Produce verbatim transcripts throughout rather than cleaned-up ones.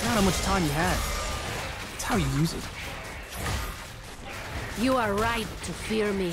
It's not how much time you have. It's how you use it. You are right to fear me.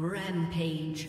Rampage.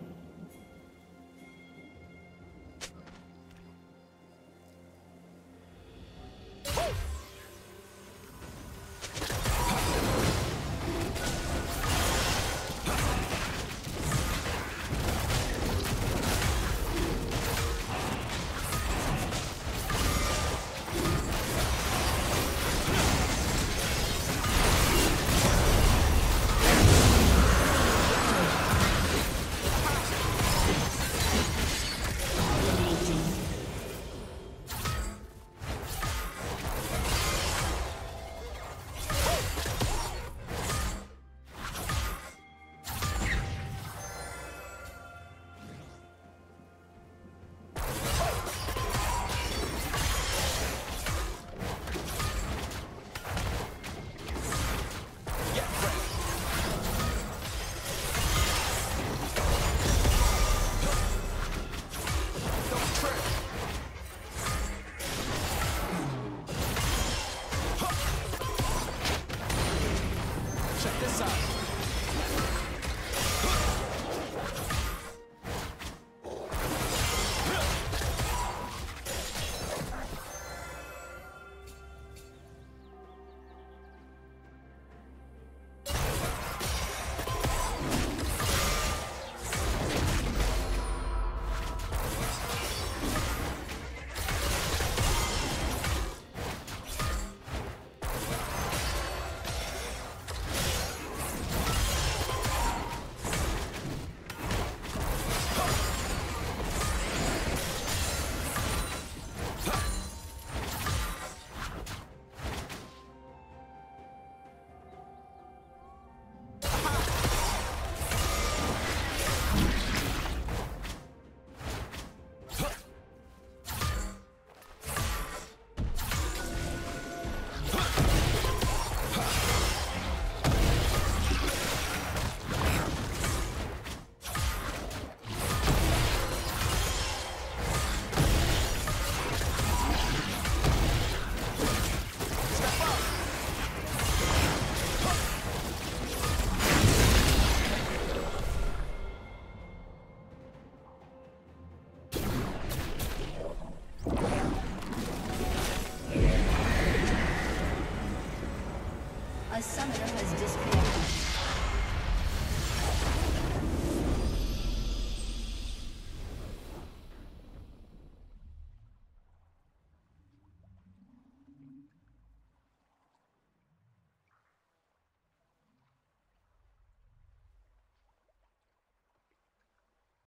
Summoner has disconnected.